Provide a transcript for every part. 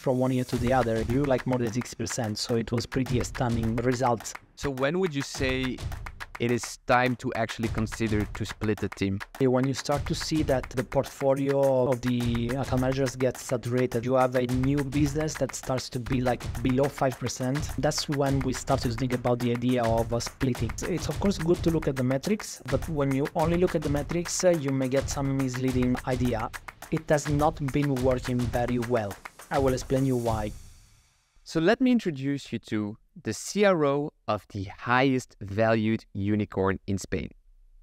from one year to the other, it grew like more than 60%. So it was pretty stunning results. So when would you say it is time to actually consider to split the team? When you start to see that the portfolio of the account managers gets saturated, you have a new business that starts to be like below 5%. That's when we start to think about the idea of splitting. It's of course good to look at the metrics, but when you only look at the metrics, you may get some misleading idea. It has not been working very well. I will explain you why. So let me introduce you to the CRO of the highest valued unicorn in Spain,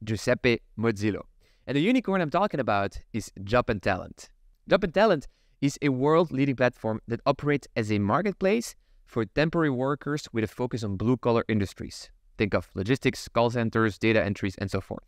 Giuseppe Mozzillo. And the unicorn I'm talking about is Job & Talent. Job & Talent is a world-leading platform that operates as a marketplace for temporary workers with a focus on blue-collar industries. Think of logistics, call centers, data entries, and so forth.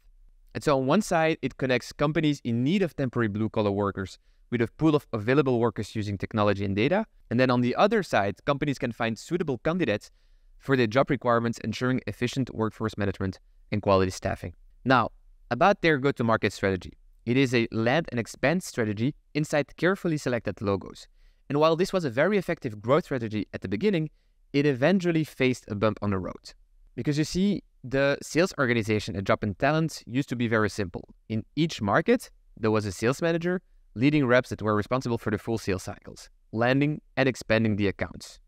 And so on one side, it connects companies in need of temporary blue-collar workers with a pool of available workers using technology and data. And then on the other side, companies can find suitable candidates for their job requirements, ensuring efficient workforce management and quality staffing. Now, about their go-to-market strategy. It is a land and expand strategy inside carefully selected logos. And while this was a very effective growth strategy at the beginning, it eventually faced a bump on the road. Because you see, the sales organization at Job & Talent used to be very simple. In each market, there was a sales manager leading reps that were responsible for the full sales cycles, landing and expanding the accounts.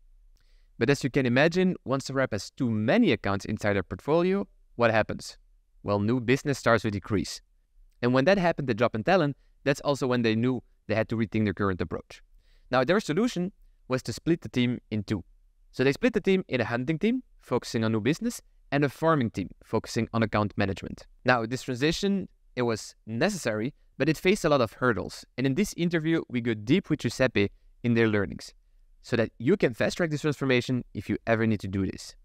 But as you can imagine, once a rep has too many accounts inside their portfolio, what happens? Well, new business starts to decrease. And when that happened at Job & Talent, that's also when they knew they had to rethink their current approach. Now, their solution was to split the team in two. So they split the team in a hunting team, focusing on new business, and a farming team, focusing on account management. Now, this transition, it was necessary, but it faced a lot of hurdles. And in this interview, we go deep with Giuseppe in their learnings so that you can fast track this transformation if you ever need to do this.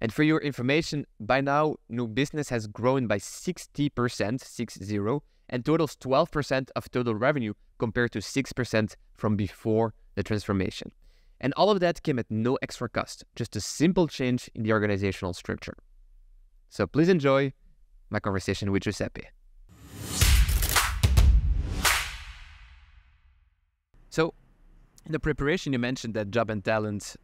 And for your information, by now, new business has grown by 60%, 6-0, and totals 12% of total revenue compared to 6% from before the transformation. And all of that came at no extra cost, just a simple change in the organizational structure. So please enjoy my conversation with Giuseppe. So, in the preparation, you mentioned that Job & Talent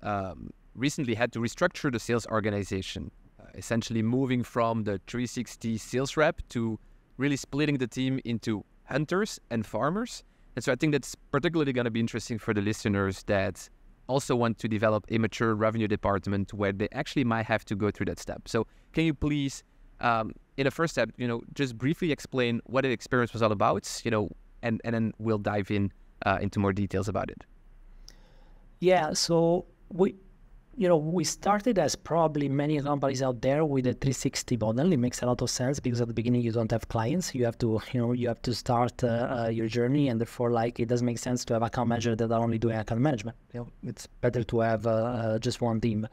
recently had to restructure the sales organization, essentially moving from the 360 sales rep to really splitting the team into hunters and farmers. And so I think that's particularly going to be interesting for the listeners that also want to develop a mature revenue department where they actually might have to go through that step. So can you please, in the first step, just briefly explain what the experience was all about, and then we'll dive in into more details about it. Yeah, so we started, as probably many companies out there, with a 360 model. It makes a lot of sense because at the beginning you don't have clients. You have to, start your journey, and therefore, like, it doesn't make sense to have account managers that are only doing account management. It's better to have just one team.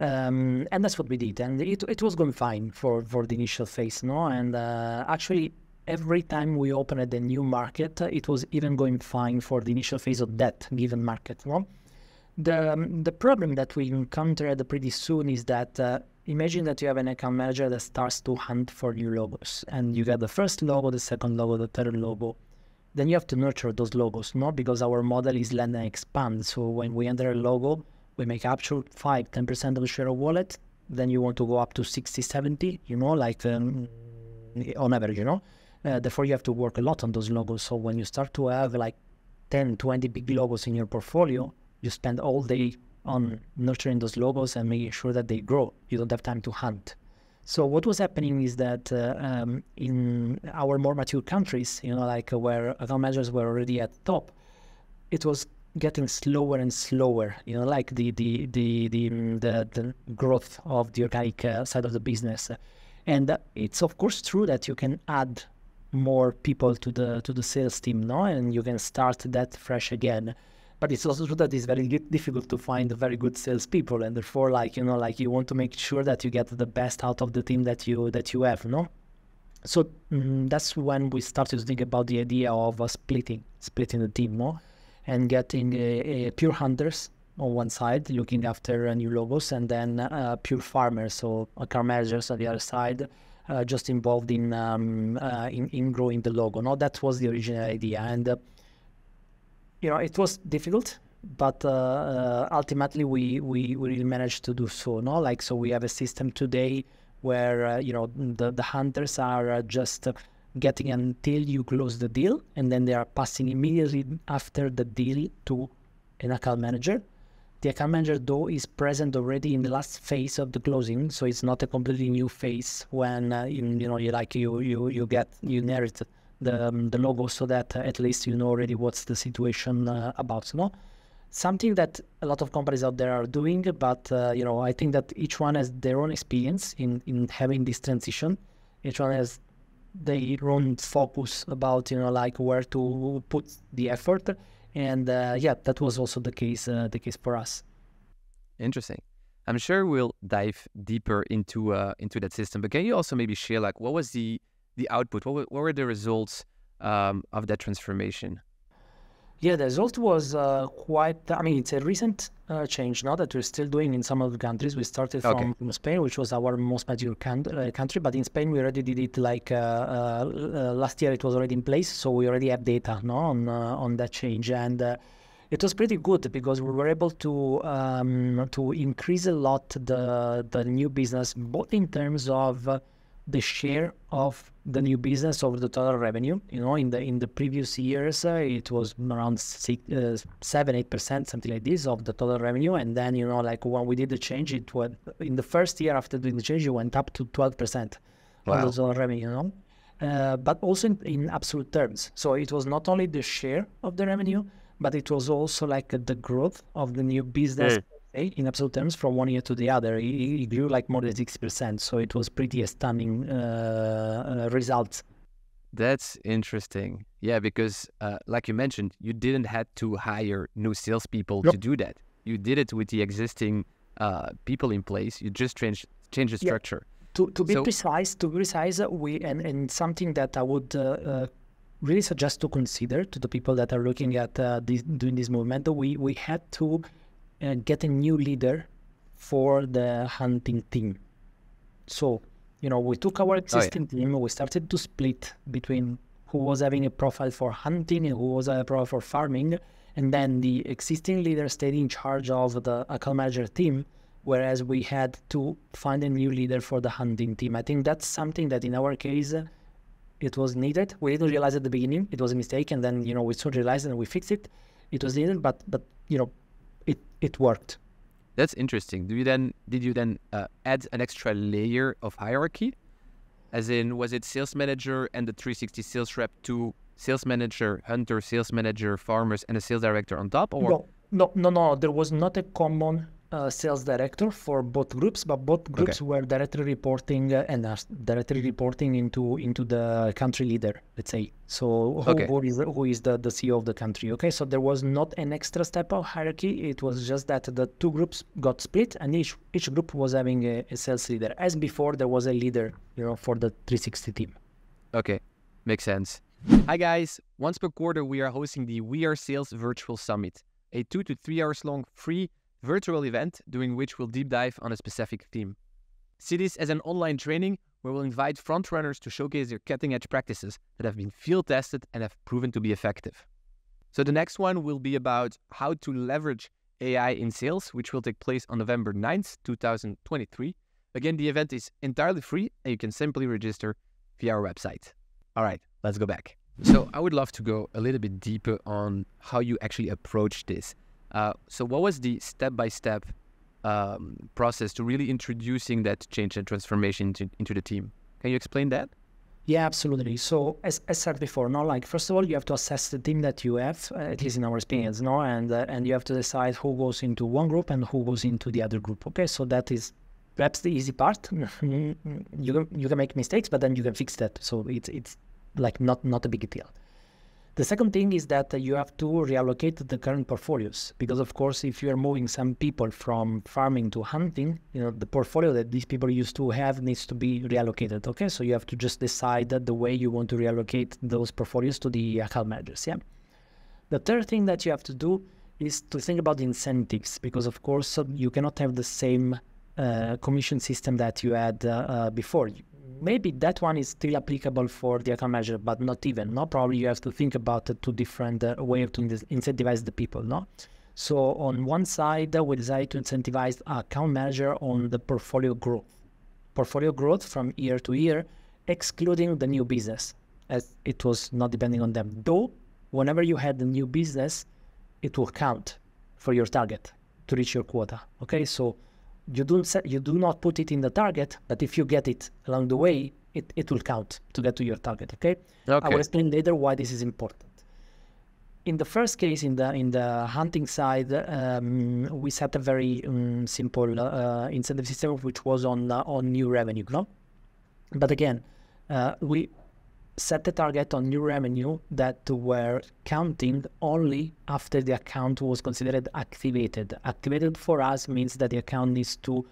And that's what we did, and it was going fine for the initial phase, no? And actually, every time we opened a new market, it was even going fine for the initial phase of that given market. Well, the problem that we encountered pretty soon is that imagine that you have an account manager that starts to hunt for new logos, and you get the first logo, the second logo, the third logo. Then you have to nurture those logos, no? Because our model is land and expand. So when we enter a logo, we may capture 5-10% of the share of wallet. Then you want to go up to 60-70, on average, Therefore, you have to work a lot on those logos. So when you start to have like 10-20 big logos in your portfolio, you spend all day on nurturing those logos and making sure that they grow. You don't have time to hunt. So what was happening is that in our more mature countries, where account managers were already at the top, it was getting slower and slower, the growth of the organic side of the business. And it's of course true that you can add more people to the sales team now, and you can start that fresh again. But it's also true that it's very difficult to find very good salespeople, and therefore, you want to make sure that you get the best out of the team that you have, no? So that's when we started to think about the idea of splitting the team, no, and getting pure hunters on one side, looking after new logos, and then pure farmers, so account managers on the other side, just involved in growing the logo. No, that was the original idea, and it was difficult But ultimately, we really managed to do so. No, like, so we have a system today where you know, the hunters are just getting until you close the deal, and then they are passing immediately after the deal to an account manager. The account manager, though, is present already in the last phase of the closing, so it's not a completely new phase when you know, you narrate the logo, so that at least you know already what's the situation about. No, something that a lot of companies out there are doing, but you know, I think that each one has their own experience in having this transition. Each one has their own focus about, you know, like, where to put the effort. And yeah, that was also the case for us. Interesting. I'm sure we'll dive deeper into that system. But can you also maybe share, like, what was the output? What were the results of that transformation? Yeah, the result was quite. I mean, it's a recent change now that we're still doing in some of the countries. We started from Spain, which was our most mature country. But in Spain, we already did it like last year. It was already in place, so we already have data on that change, and it was pretty good because we were able to increase a lot the new business, both in terms of the share of the new business over the total revenue. You know, in the previous years, it was around 7-8%, something like this, of the total revenue. And then, you know, like, when we did the change, it was in the first year after doing the change, it went up to 12% of the total revenue. You know, but also in absolute terms. So it was not only the share of the revenue, but it was also like the growth of the new business. Mm. In absolute terms, from one year to the other, it grew like more than 6%. So it was pretty astounding results. That's interesting. Yeah, because like you mentioned, you didn't have to hire new salespeople to do that. You did it with the existing people in place. You just changed the structure. To be precise, and something that I would really suggest to consider to the people that are looking at doing this movement, we had to get a new leader for the hunting team. So, you know, we took our existing team, we started to split between who was having a profile for hunting and who was a profile for farming. And then the existing leader stayed in charge of the account manager team, whereas we had to find a new leader for the hunting team. I think that's something that in our case, it was needed. We didn't realize at the beginning it was a mistake. And then, you know, we soon realized and we fixed it. It was needed, but you know, it worked. That's interesting. Did you then add an extra layer of hierarchy? As in, was it sales manager and the 360 sales rep to sales manager, hunter, sales manager, farmers, and a sales director on top? Or no. There was not a common sales director for both groups, but both groups were directly reporting and are directly reporting into the country leader, let's say. So who is the CEO of the country? Okay, so there was not an extra step of hierarchy. It was just that the two groups got split, and each group was having a sales leader. As before, there was a leader, you know, for the 360 team. Okay, makes sense. Hi guys, once per quarter we are hosting the We Are Sales Virtual Summit, a 2 to 3 hours long free virtual event during which we'll deep dive on a specific theme. See this as an online training where we'll invite frontrunners to showcase their cutting-edge practices that have been field-tested and have proven to be effective. So the next one will be about how to leverage AI in sales, which will take place on November 9th, 2023. Again, the event is entirely free and you can simply register via our website. All right, let's go back. So I would love to go a little bit deeper on how you actually approach this. So what was the step-by-step process to really introducing that change and transformation into the team? Can you explain that? Yeah, absolutely. So as said before, no, like, first of all, you have to assess the team that you have, at least in our experience, no, and you have to decide who goes into one group and who goes into the other group. Okay, so that is perhaps the easy part. You can make mistakes, but then you can fix that. So it's like not a big deal. The second thing is that you have to reallocate the current portfolios, because of course, if you are moving some people from farming to hunting, you know, the portfolio that these people used to have needs to be reallocated. Okay, so you have to just decide that the way you want to reallocate those portfolios to the account managers. Yeah. The third thing that you have to do is to think about incentives, because of course you cannot have the same commission system that you had before. Maybe that one is still applicable for the account manager, but not even. No, probably you have to think about two different ways to incentivize the people. No, So on one side, we decided to incentivize account manager on the portfolio growth from year to year, excluding the new business, as it was not depending on them. Though, whenever you had the new business, it will count for your target to reach your quota. Okay, so you do not put it in the target, but if you get it along the way, it will count to get to your target. Okay? I will explain later why this is important. In the first case, in the hunting side, we set a very simple incentive system, which was on new revenue. No? But again, we set the target on new revenue that were counting only after the account was considered activated. Activated for us means that the account needs to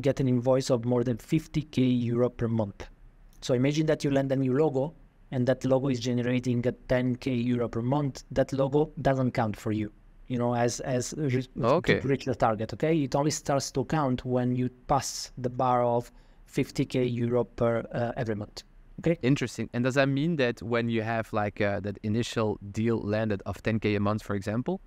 get an invoice of more than 50k euro per month. So imagine that you land a new logo, and that logo is generating a 10k euro per month. That logo doesn't count for you, you know, as to reach the target. Okay, it only starts to count when you pass the bar of 50k euro per every month. Okay, interesting. And does that mean that when you have like that initial deal landed of 10k a month, for example,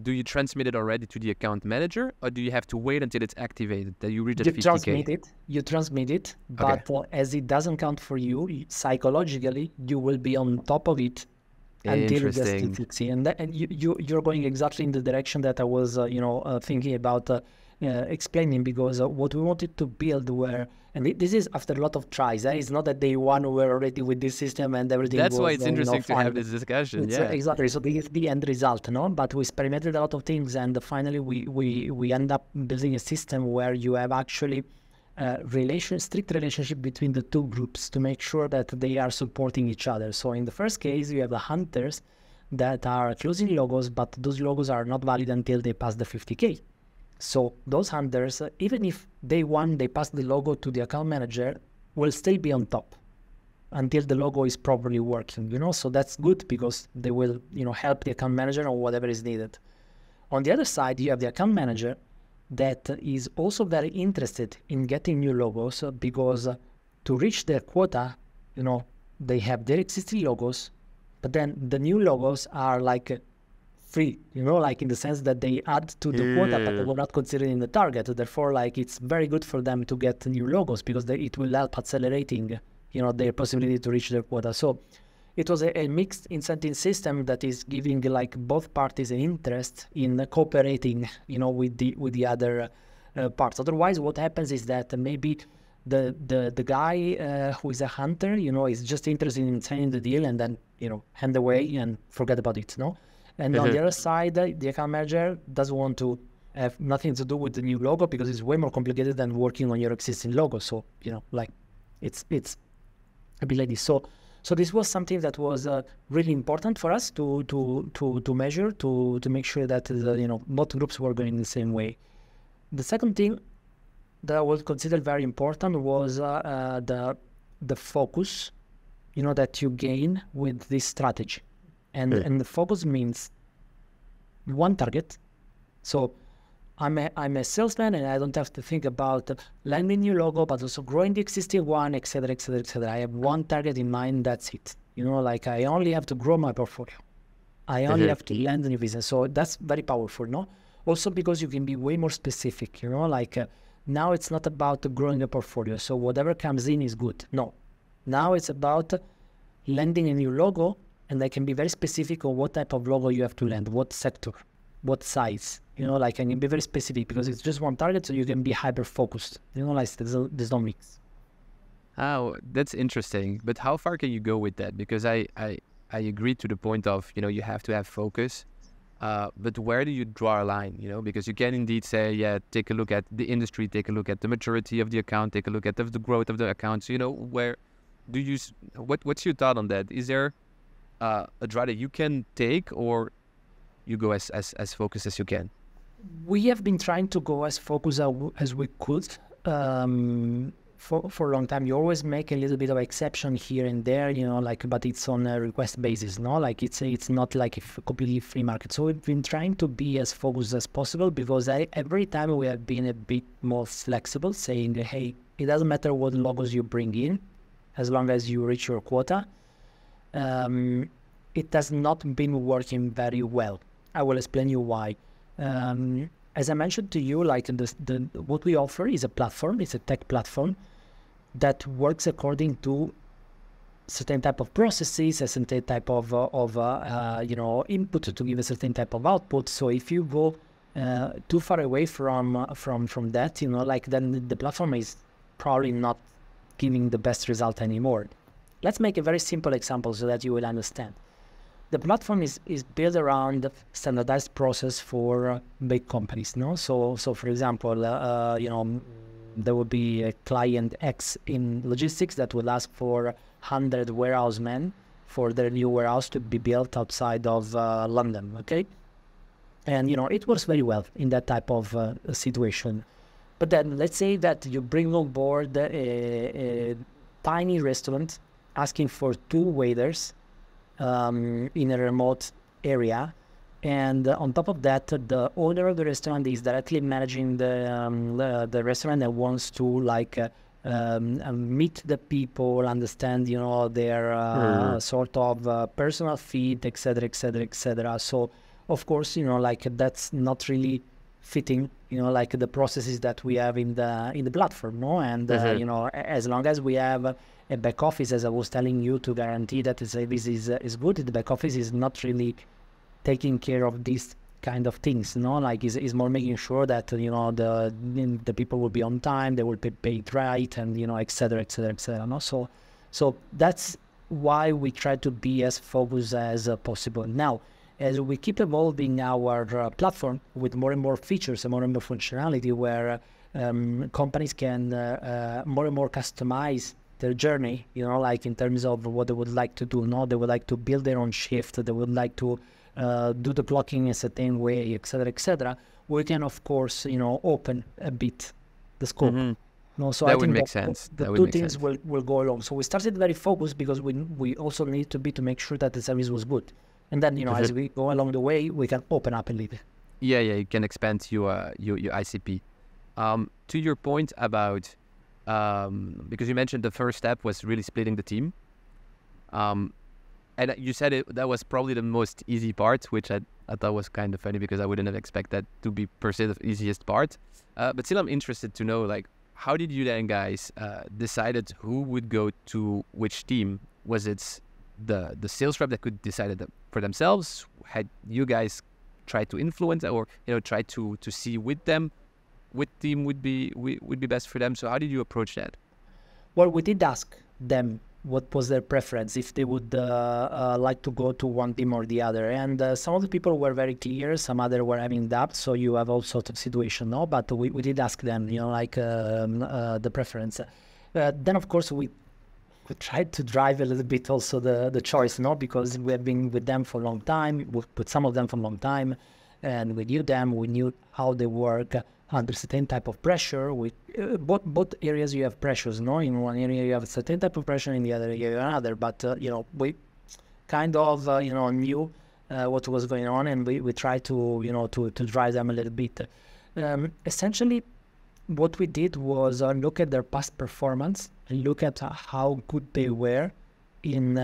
do you transmit it already to the account manager, or do you have to wait until it's activated that you reach the 50k? You transmit it, but as it doesn't count for you, psychologically, you will be on top of it until it gets to 50. And you're going exactly in the direction that I was, thinking about explaining, because what we wanted to build were, and this is after a lot of tries. It's not that day one we're already with this system and everything. That's why it's interesting to have this discussion. It's, exactly. So this is the end result, no? But we experimented a lot of things, and finally we end up building a system where you have actually strict relationship between the two groups to make sure that they are supporting each other. So in the first case, you have the hunters that are closing logos, but those logos are not valid until they pass the 50k. So those hunters, even if day one they pass the logo to the account manager, will still be on top until the logo is properly working, you know? So that's good because they will, help the account manager or whatever is needed. On the other side, you have the account manager that is also very interested in getting new logos because to reach their quota, they have their existing logos, but then the new logos are like free, in the sense that they add to the quota, but they were not considered in the target. Therefore, it's very good for them to get new logos because it will help accelerating, their possibility to reach their quota. So it was a mixed incentive system that is giving both parties an interest in cooperating, with the other parts. Otherwise, what happens is that maybe the guy who is a hunter, is just interested in signing the deal and then, hand away and forget about it, no? And on the other side, the account manager doesn't want to have nothing to do with the new logo because it's way more complicated than working on your existing logo. So, it's a bit like this. So this was something that was really important for us to measure, to make sure that, both groups were going the same way. The second thing that I would consider very important was the focus, that you gain with this strategy. And the focus means one target. So I'm a salesman and I don't have to think about landing new logo, but also growing the existing one, etc. I have one target in mind. That's it. I only have to grow my portfolio. I only have to land new business. So that's very powerful, no? Also because you can be way more specific. Now it's not about growing a portfolio. So whatever comes in is good. No, now it's about landing a new logo. And I can be very specific on what type of logo you have to land, what sector, what size, I can be very specific because it's just one target, so you can be hyper-focused, there's no mix. Oh, that's interesting. But how far can you go with that? Because I agree to the point of, you have to have focus, but where do you draw a line, Because you can indeed say, take a look at the industry, take a look at the maturity of the account, take a look at the growth of the account. So, where do you, what's your thought on that? Is there a draw that you can take, or you go as focused as you can? We have been trying to go as focused as we could for a long time. You always make a little bit of exception here and there, but it's on a request basis, no? It's not like a completely free market. So we've been trying to be as focused as possible because every time we have been a bit more flexible, saying, hey, it doesn't matter what logos you bring in, as long as you reach your quota. It has not been working very well. I will explain you why. As I mentioned to you, like what we offer is a platform, it's a tech platform that works according to certain type of processes, a certain type of input to give a certain type of output. So if you go too far away from that, then the platform is probably not giving the best result anymore. Let's make a very simple example so that you will understand. The platform is built around standardized process for big companies, no? So for example, there will be a client X in logistics that will ask for 100 warehouse men for their new warehouse to be built outside of London, okay? And, it works very well in that type of situation. But then let's say that you bring on board a tiny restaurant asking for 2 waiters in a remote area, and on top of that, the owner of the restaurant is directly managing the restaurant and wants to meet the people, understand their sort of personal fit, etc. So of course, that's not really fitting, the processes that we have in the platform, no? And as long as we have a back office, as I was telling you, to guarantee that the service is good, the back office is not really taking care of these kind of things, no? Like is more making sure that the people will be on time, they will be paid right, and etc. No, so that's why we try to be as focused as possible. Now, as we keep evolving our platform with more and more features and more and more functionality, where companies can more and more customize their journey, in terms of what they would like to do. No, they would like to build their own shift. They would like to do the clocking in a certain way, etc. We can, of course, open a bit the scope. Mm-hmm. No, so that I would think make sense. The that two things sense. Will go along. So we started very focused because we also need to make sure that the service was good, and then as we go along the way, we can open up a little bit. Yeah, you can expand your ICP. To your point about. Because you mentioned the first step was really splitting the team. And you said that was probably the most easy part, which I thought was kind of funny because I wouldn't have expected that to be per se the easiest part. But still, I'm interested to know, how did you then guys decided who would go to which team? Was it the sales rep that could decide it for themselves? Had you guys tried to influence or, try to see with them which team would be best for them? So how did you approach that? Well, we did ask them what was their preference, if they would like to go to one team or the other. And some of the people were very clear, some other were having doubt. So you have all sorts of situation, no? But we did ask them, the preference. Then, of course, we tried to drive a little bit also the choice, no? Because we have been with them for a long time, with some of them for a long time. And we knew them, we knew how they work under certain type of pressure. With both areas you have pressures, no? In one area you have a certain type of pressure, in the other area you have another. But we kind of knew what was going on, and we tried to to drive them a little bit. Essentially, what we did was look at their past performance and look at how good they were in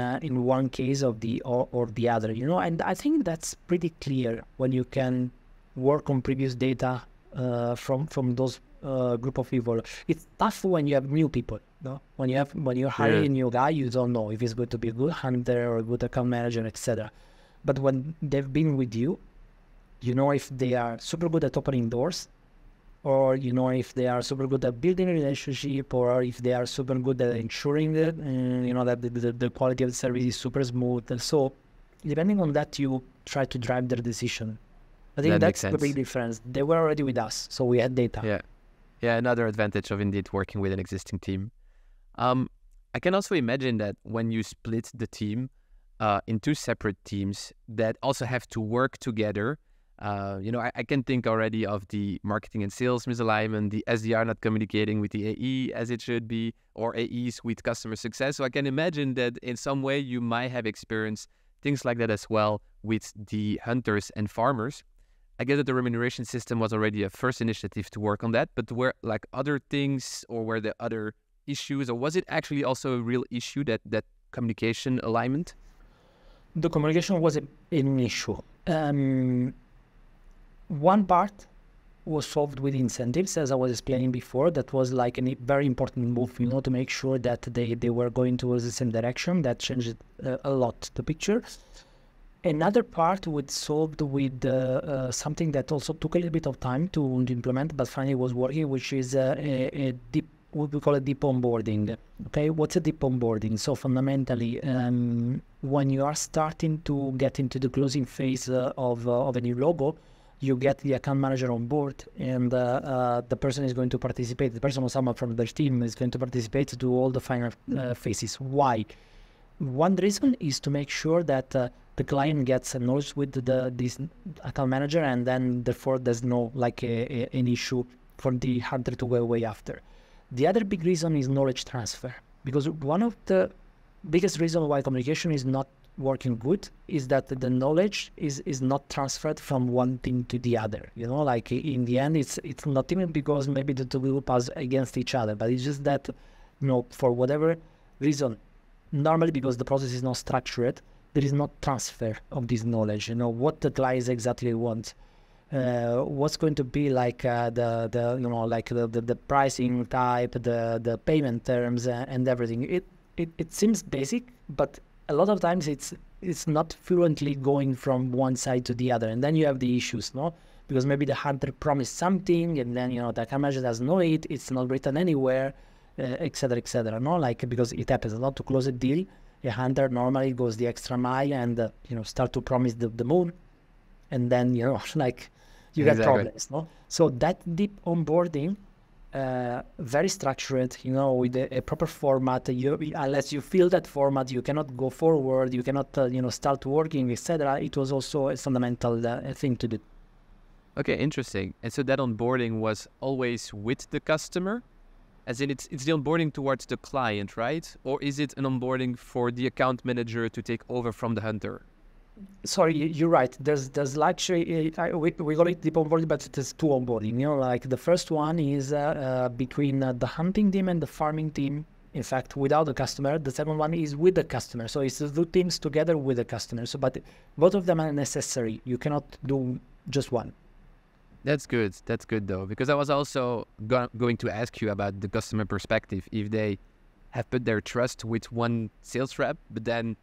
one case of the or the other, and I think that's pretty clear when you can work on previous data from those group of people. It's tough when you have new people, no? When you're hiring a new guy, you don't know if it's going to be a good hunter or a good account manager, etc. But when they've been with you, you know if they are super good at opening doors, or if they are super good at building a relationship, or if they are super good at ensuring that that the quality of the service is super smooth. And so, depending on that, you try to drive their decision. I think that's the big difference. They were already with us, so we had data. Yeah. Another advantage of indeed working with an existing team. I can also imagine that when you split the team in 2 separate teams that also have to work together. I can think already of the marketing and sales misalignment, the SDR not communicating with the AE as it should be, or AEs with customer success. So I can imagine that in some way you might have experienced things like that as well with the hunters and farmers. I guess that the remuneration system was already a first initiative to work on that, but were other things, or were there other issues, or was it actually also a real issue, that communication alignment? The communication was an issue. One part was solved with incentives, as I was explaining before. That was like a very important move, you know, to make sure that they were going towards the same direction. That changed a lot the picture. Another part was solved with something that also took a little bit of time to implement, but finally was working, which is a deep, what we call a deep onboarding. Okay, what's a deep onboarding? So fundamentally, when you are starting to get into the closing phase of a new logo, you get the account manager on board, and the person is going to participate. The person or someone from their team is going to participate to do all the final phases. Why? One reason is to make sure that the client gets acknowledged with this account manager, and then therefore there's no like an issue for the hunter to go away after. The other big reason is knowledge transfer, because one of the biggest reasons why communication is not working good is that the knowledge is not transferred from one team to the other. You know, like in the end, it's not even because maybe the two people pass against each other, but it's just that, you know, for whatever reason, normally because the process is not structured, there is not transfer of this knowledge. You know what the clients exactly want, what's going to be like the you know, like the pricing type, the payment terms, and everything. It seems basic, but a lot of times it's not fluently going from one side to the other, and then you have the issues, no? Because maybe the hunter promised something, and then, you know, the account manager doesn't know it. It's not written anywhere, etc., etc. No, like, because it happens a lot to close a deal. A hunter normally goes the extra mile and you know, start to promise the moon, and then, you know, like you get problems. No, so that deep onboarding. Very structured, you know, with a proper format. Unless you fill that format, you cannot go forward, you cannot, you know, start working, etc. It was also a fundamental thing to do. Okay, interesting. And so that onboarding was always with the customer? As in, it's the onboarding towards the client, right? Or is it an onboarding for the account manager to take over from the hunter? Sorry, you're right. There's luxury. We call it deep onboarding, but it is two onboarding. You know, like the first one is between the hunting team and the farming team. In fact, without the customer. The second one is with the customer. So it's the two teams together with the customer. So, but both of them are necessary. You cannot do just one. That's good. That's good though, because I was also going to ask you about the customer perspective. If they have put their trust with one sales rep, but then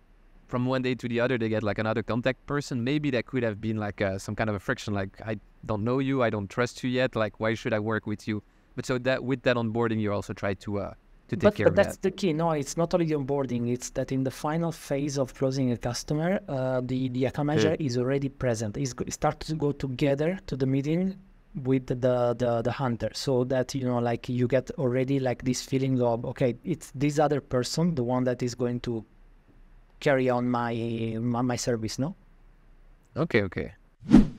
from one day to the other, they get like another contact person. Maybe that could have been like some kind of a friction. Like, I don't know you. I don't trust you yet. Like, why should I work with you? But so that with that onboarding, you also try to take care of that. But that's the key. No, it's not only the onboarding. It's that in the final phase of closing a customer, the account manager is already present. It starts to go together to the meeting with the hunter, so that, you know, like you get already like this feeling of, okay, it's this other person, the one that is going to carry on my service, no? Okay.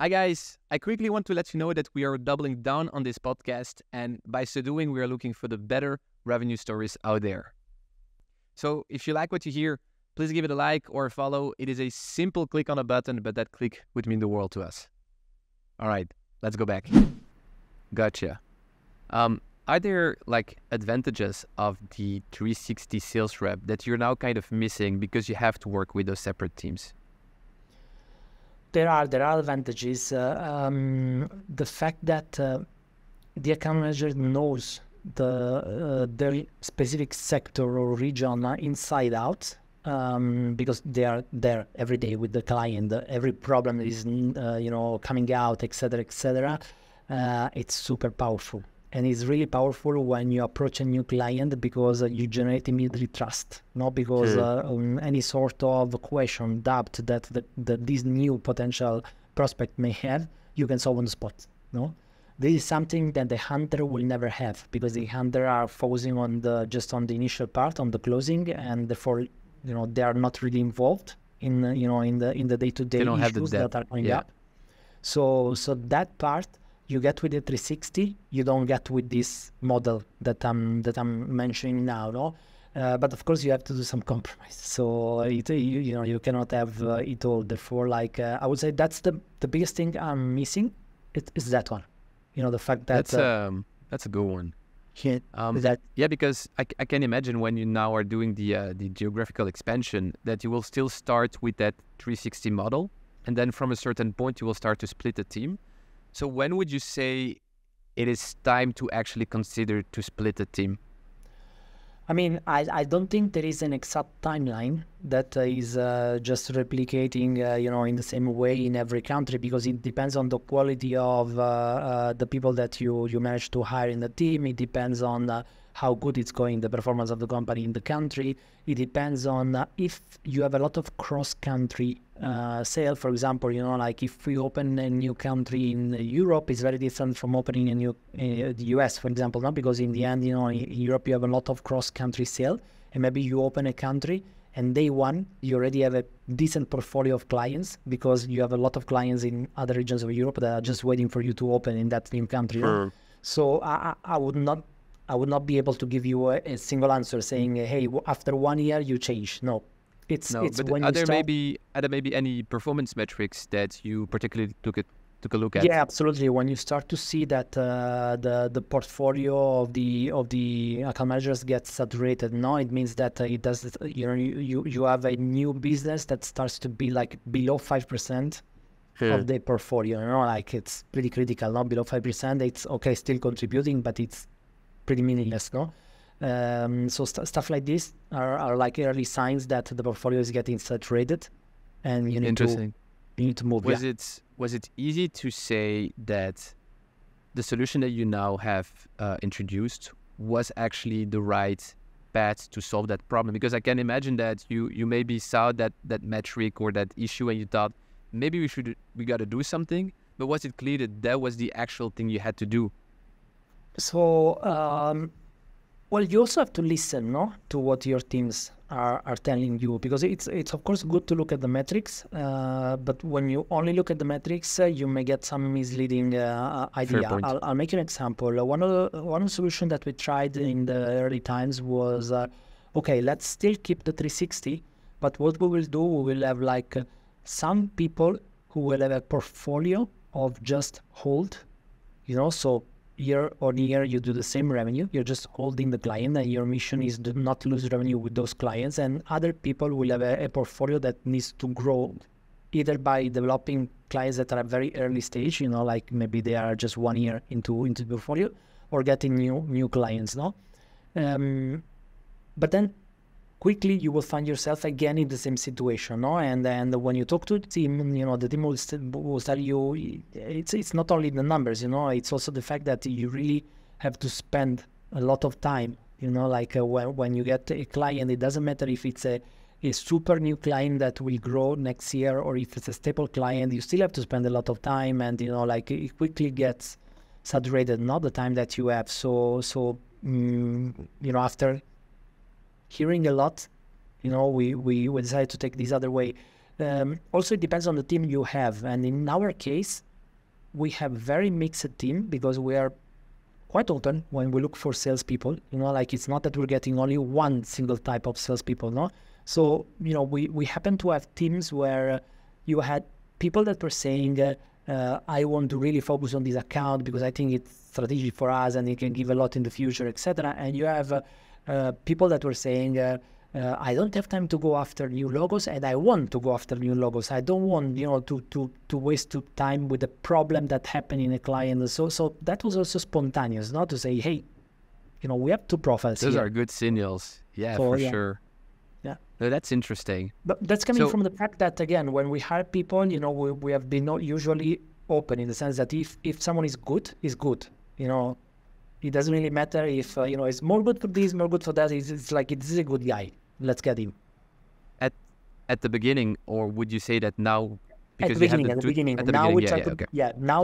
Hi guys, I quickly want to let you know that we are doubling down on this podcast, and by so doing, we are looking for the better revenue stories out there. So if you like what you hear, please give it a like or a follow. It is a simple click on a button, but that click would mean the world to us. All right, let's go back. Gotcha. Are there like advantages of the 360 sales rep that you're now kind of missing because you have to work with those separate teams? There are advantages. The fact that the account manager knows their specific sector or region inside out, because they are there every day with the client. Every problem is you know, coming out, etc., etc. It's super powerful. And it's really powerful when you approach a new client, because you generate immediately trust, not because any sort of question, doubt that this new potential prospect may have, you can solve on the spot. No, this is something that the hunter will never have, because the hunter are focusing on just on the initial part, on the closing, and therefore, you know, they are not really involved in the day-to-day issues that are coming up. So that part you get with the 360, you don't get with this model that I'm mentioning now, no? But of course, you have to do some compromise. So you cannot have it all. Therefore, like I would say, that's the biggest thing I'm missing. It is that one, you know, the fact that that's a good one. Yeah, because I can imagine when you now are doing the geographical expansion that you will still start with that 360 model, and then from a certain point you will start to split the team. So when would you say it is time to actually consider to split a team? I mean, I don't think there is an exact timeline that is just replicating, you know, in the same way in every country, because it depends on the quality of the people that you manage to hire in the team. It depends on how good it's going, the performance of the company in the country. It depends on if you have a lot of cross-country sale, for example, you know, like if we open a new country in Europe, it's very different from opening a new, the US, for example, not because in the end, you know, in Europe, you have a lot of cross-country sale, and maybe you open a country and day one, you already have a decent portfolio of clients because you have a lot of clients in other regions of Europe that are just waiting for you to open in that new country. Sure. So I would not be able to give you a single answer saying, hey, after 1 year you change. No, it's when you start. Are there maybe any performance metrics that you particularly took a look at? Yeah, absolutely. When you start to see that the portfolio of the account managers gets saturated, no, it means that it does. You know, you have a new business that starts to be like below 5%. Of the portfolio. You know, like it's pretty critical. Not below 5%. It's okay, still contributing, but it's pretty meaningless, no? So stuff like this are like early signs that the portfolio is getting saturated, and you need to move. Was it easy to say that the solution that you now have introduced was actually the right path to solve that problem? Because I can imagine that you maybe saw that metric or that issue and you thought maybe we gotta do something. But was it clear that that was the actual thing you had to do? So, well, you also have to listen, no, to what your teams are telling you, because it's of course good to look at the metrics, but when you only look at the metrics, you may get some misleading idea. I'll make you an example. One solution that we tried in the early times was, okay, let's still keep the 360, but what we will do, we will have like some people who will have a portfolio of just hold, you know, so year on year, you do the same revenue. You're just holding the client, and your mission is to not lose revenue with those clients. And other people will have a portfolio that needs to grow, either by developing clients that are at very early stage, you know, like maybe they are just 1 year into the portfolio, or getting new clients, no? But then quickly you will find yourself again in the same situation, no? And then when you talk to the team, you know, the team will tell you it's not only the numbers, you know, it's also the fact that you really have to spend a lot of time, you know, like when you get a client, it doesn't matter if it's a super new client that will grow next year or if it's a stable client, you still have to spend a lot of time, and you know, like it quickly gets saturated, not the time that you have. So you know, after hearing a lot, you know, we decided to take this other way. Also, it depends on the team you have. And in our case, we have very mixed team, because we are quite often when we look for salespeople, you know, like it's not that we're getting only one single type of salespeople, no? So, you know, we happen to have teams where you had people that were saying, I want to really focus on this account because I think it's strategic for us and it can give a lot in the future, etc. And you have people that were saying, I don't have time to go after new logos, and I want to go after new logos. I don't want, you know, to waste time with a problem that happened in a client. So that was also spontaneous, not to say, hey, you know, we have two profiles. Those here are good signals. Yeah, so, for sure. Yeah. No, that's interesting. But that's coming from the fact that, again, when we hire people, you know, we have been not usually open, in the sense that if someone is good, is good, you know. It doesn't really matter if, you know, it's more good for this, more good for that. It's like, it's a good guy. Let's get him. At the beginning, or would you say that now? Because now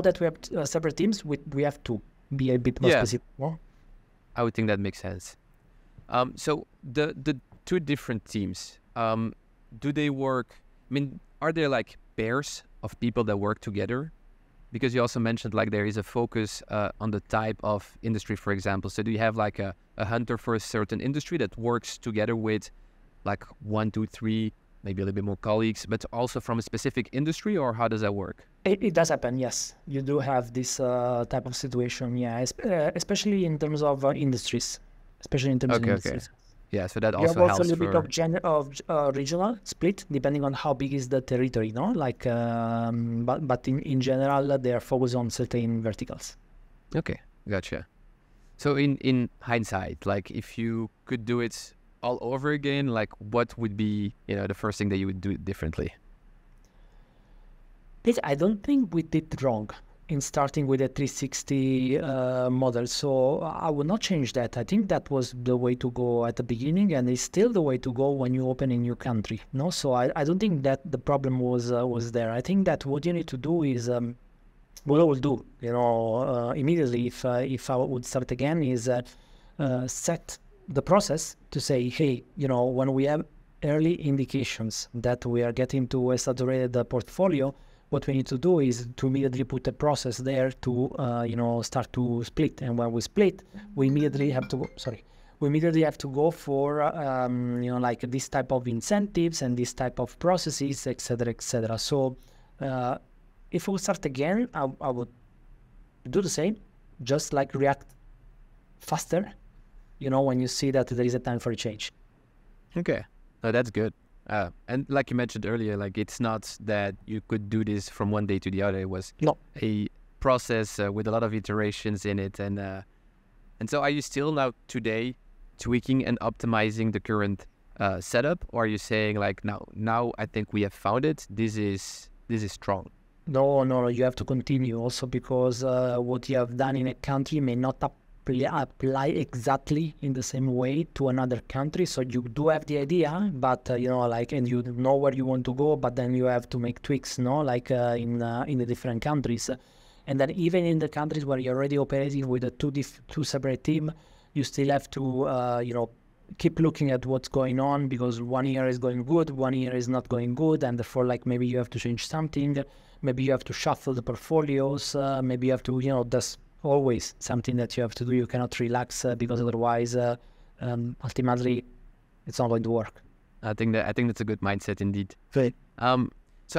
that we have separate teams, we have to be a bit more specific. No? I would think that makes sense. So the two different teams, do they work? I mean, are there like pairs of people that work together? Because you also mentioned like there is a focus on the type of industry, for example. So do you have like a hunter for a certain industry that works together with like 1, 2, 3, maybe a little bit more colleagues, but also from a specific industry, or how does that work? It does happen, yes. You do have this type of situation, yeah, especially in terms of industries. Yeah, so that also helps. There's also a little bit of regional split, depending on how big is the territory, no? Like, but in general, they are focused on certain verticals. Okay, gotcha. So in hindsight, like if you could do it all over again, like what would be, you know, the first thing that you would do differently? This, I don't think we did wrong in starting with a 360 model. So I would not change that. I think that was the way to go at the beginning, and it's still the way to go when you open a new country. No, so I don't think that the problem was there. I think that what you need to do is what I will do, you know, immediately if I would start again is set the process to say, hey, you know, when we have early indications that we are getting to a saturated portfolio, what we need to do is to immediately put a process there to, you know, start to split. And when we split, we immediately have to go, go for, you know, like this type of incentives and this type of processes, et cetera, et cetera. So if we start again, I would do the same, just like react faster, you know, when you see that there is a time for a change. Okay, no, that's good. And like you mentioned earlier, like it's not that you could do this from one day to the other. It was a process with a lot of iterations in it. And so are you still now today tweaking and optimizing the current setup? Or are you saying like, now I think we have found it. This is strong. No, you have to continue also because what you have done in a country may not apply exactly in the same way to another country. So you do have the idea, but you know, like, and you know where you want to go, but then you have to make tweaks, no, like in the different countries, and then even in the countries where you're already operating with a two separate team, you still have to you know, keep looking at what's going on, because one year is going good, one year is not going good, and therefore, like, maybe you have to change something, maybe you have to shuffle the portfolios, maybe you have to, you know, just always something that you have to do. You cannot relax because otherwise ultimately it's not going to work. I think that's a good mindset indeed. Right. So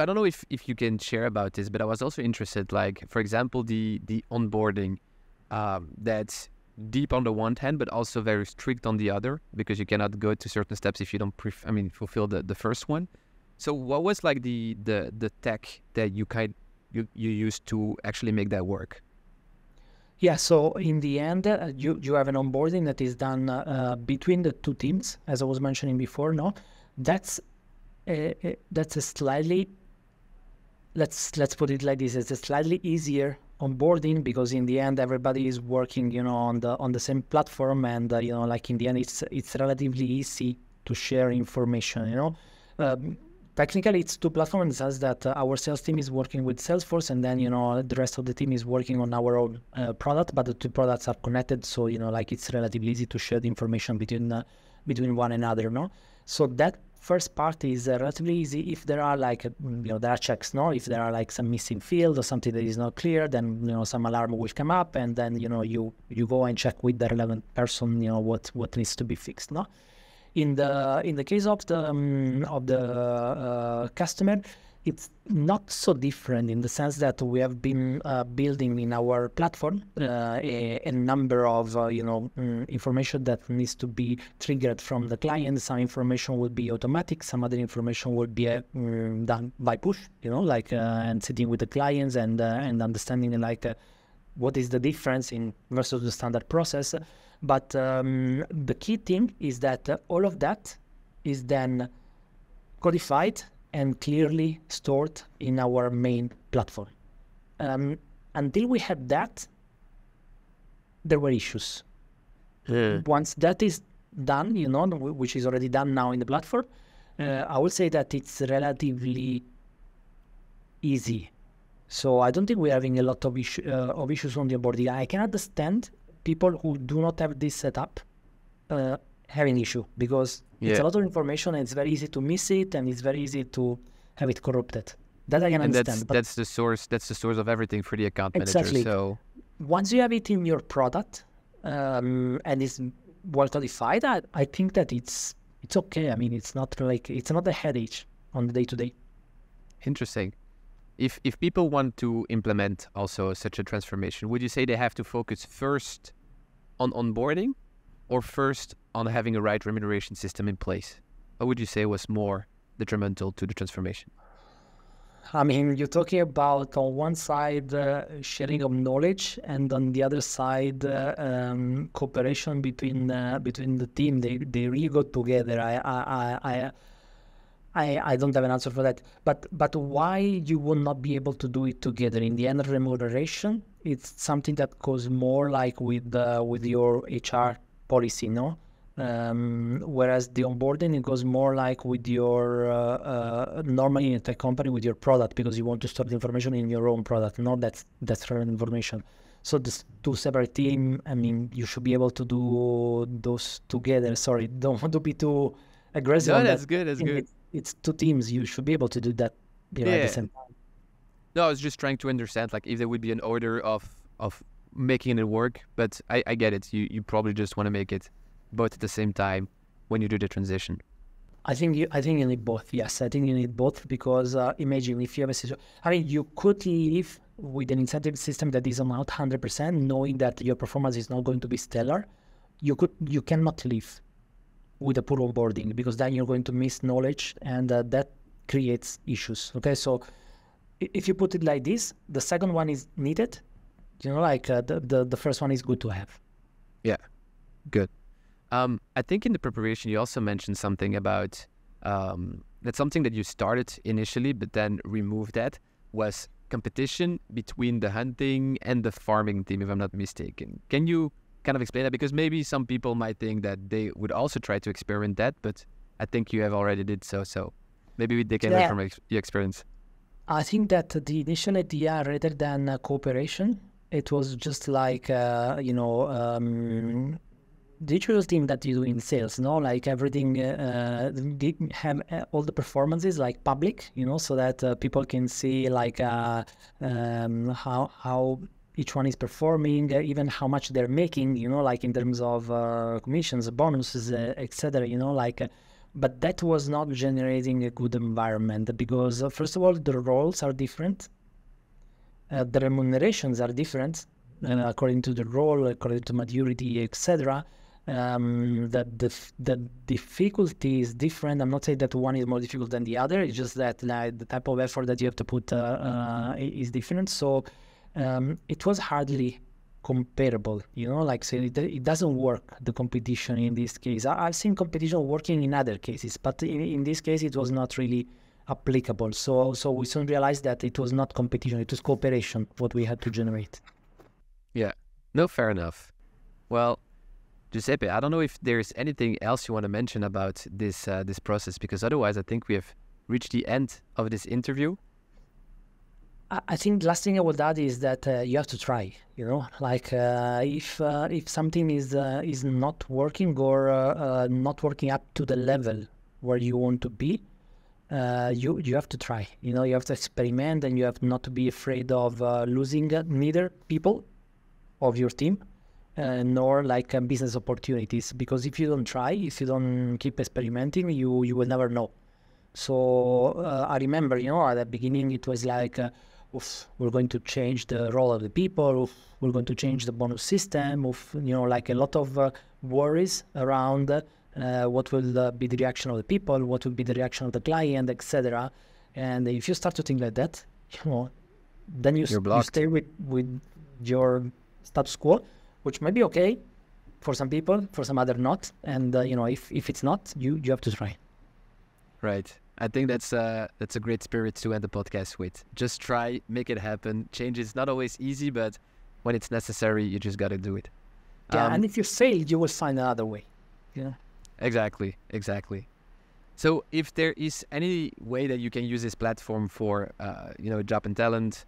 I don't know if you can share about this, but I was also interested, like, for example, the onboarding, that's deep on the one hand but also very strict on the other, because you cannot go to certain steps if you don't fulfill the first one. So what was like the tech that you used to actually make that work? Yeah, so in the end, you have an onboarding that is done between the two teams, as I was mentioning before. No, that's a slightly, let's put it like this: it's a slightly easier onboarding, because in the end, everybody is working, you know, on the same platform, and you know, like in the end, it's relatively easy to share information, you know. Technically, it's two platforms in the sense that our sales team is working with Salesforce, and then, you know, the rest of the team is working on our own product, but the two products are connected. So, you know, like, it's relatively easy to share the information between one another, no? So that first part is relatively easy. If there are, like, you know, there are checks, no? If there are, like, some missing field or something that is not clear, then, you know, some alarm will come up, and then, you know, you go and check with the relevant person, you know, what needs to be fixed, no? In the case of the customer, it's not so different in the sense that we have been building in our platform a number of you know, information that needs to be triggered from the client. Some information will be automatic, some other information will be done by push, you know, like and sitting with the clients and understanding like what is the difference in versus the standard process. But the key thing is that all of that is then codified and clearly stored in our main platform. Until we had that, there were issues. Once that is done, you know, which is already done now in the platform, I would say that it's relatively easy. So I don't think we're having a lot of issues on the onboarding. I can understand people who do not have this setup have an issue, because it's a lot of information and it's very easy to miss it, and it's very easy to have it corrupted. That I can understand. That's the source of everything for the account manager. Exactly. So once you have it in your product and it's well codified, I think that it's okay. I mean, it's not a headache on the day-to-day. Interesting. If people want to implement also such a transformation, would you say they have to focus first on onboarding, or first on having a right remuneration system in place? What would you say was more detrimental to the transformation? I mean, you're talking about on one side sharing of knowledge, and on the other side cooperation between the team. They really go together. I don't have an answer for that. But why you will not be able to do it together? In the end, remuneration, it's something that goes more like with your HR policy, no? Whereas the onboarding, it goes more like with your normally in a tech company with your product, because you want to store the information in your own product, not that's relevant information. So this two separate team. I mean, you should be able to do those together. Sorry, don't want to be too aggressive. No, that's good. That's good. It's two teams. You should be able to do that, you know, yeah, at the same time. No, I was just trying to understand, like, if there would be an order of making it work. But I get it. You probably just want to make it both at the same time when you do the transition. I think you need both. Yes, I think you need both, because imagine if you have a situation. I mean, you could live with an incentive system that is not 100%, knowing that your performance is not going to be stellar. You cannot live with a poor onboarding, because then you're going to miss knowledge, and that creates issues. Okay, so if you put it like this, the second one is needed. You know, like the first one is good to have. Yeah, good. I think in the preparation, you also mentioned something about, that's something that you started initially, but then removed that, was competition between the hunting and the farming team, if I'm not mistaken. Can you kind of explain that? Because maybe some people might think that they would also try to experiment that, but I think you have already did so. So maybe they can learn from your experience. I think that the initial idea, rather than cooperation, it was just like, digital team that you do in sales, no? Like everything, have all the performances like public, you know, so that people can see like how each one is performing, even how much they're making, you know, like in terms of commissions, bonuses, etc. You know, like, but that was not generating a good environment, because first of all, the roles are different, the remunerations are different according to the role, according to maturity, etc. That the difficulty is different. I'm not saying that one is more difficult than the other. It's just that, like, the type of effort that you have to put is different. So it was hardly comparable, you know, like, so it doesn't work, the competition in this case. I've seen competition working in other cases, but in this case, it was not really applicable. So we soon realized that it was not competition, it was cooperation, what we had to generate. Yeah, no, fair enough. Well, Giuseppe, I don't know if there's anything else you want to mention about this this process, because otherwise I think we have reached the end of this interview. I think the last thing I would add is that you have to try, you know, like if something is not working, or not working up to the level where you want to be, you have to try, you know, you have to experiment, and you have not to be afraid of losing neither people of your team, nor like business opportunities, because if you don't try, if you don't keep experimenting, you will never know. So I remember, you know, at the beginning it was like, we're going to change the role of the people, we're going to change the bonus system, you know, like a lot of worries around what will be the reaction of the people, what will be the reaction of the client, etc. And if you start to think like that, you know, then you stay with your status quo, which might be okay for some people, for some other not. And you know, if it's not, you have to try. Right. I think that's a great spirit to end the podcast with. Just try, make it happen. Change is not always easy, but when it's necessary, you just got to do it. Yeah, and if you fail, you will find another way. Yeah. Exactly. So if there is any way that you can use this platform for you know, Job and Talent,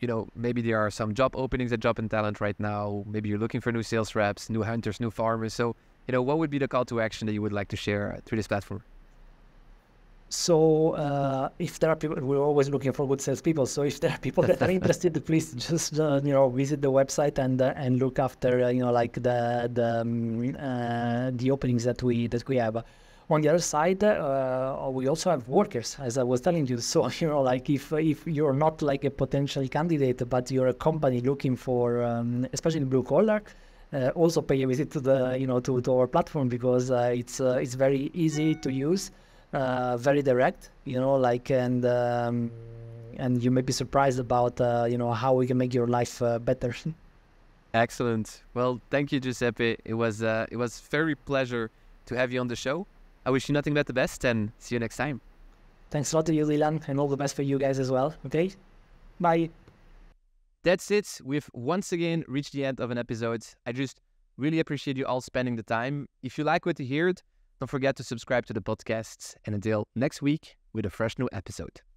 you know, maybe there are some job openings at Job and Talent right now. Maybe you're looking for new sales reps, new hunters, new farmers. So, you know, what would be the call to action that you would like to share through this platform? So if there are people, we're always looking for good salespeople. So if there are people that are interested, please just, you know, visit the website and look after, you know, like the openings that we have. On the other side, we also have workers, as I was telling you. So, you know, like if you're not like a potential candidate, but you're a company looking for, especially blue collar, also pay a visit to the, to our platform, because it's very easy to use, very direct, and you may be surprised about, how we can make your life better. Excellent. Well, thank you, Giuseppe. It was very pleasure to have you on the show. I wish you nothing but the best, and see you next time. Thanks a lot to you, Dylan, and all the best for you guys as well. Okay? Bye. That's it. We've once again reached the end of an episode. I just really appreciate you all spending the time. If you like what you heard, don't forget to subscribe to the podcast. And until next week with a fresh new episode.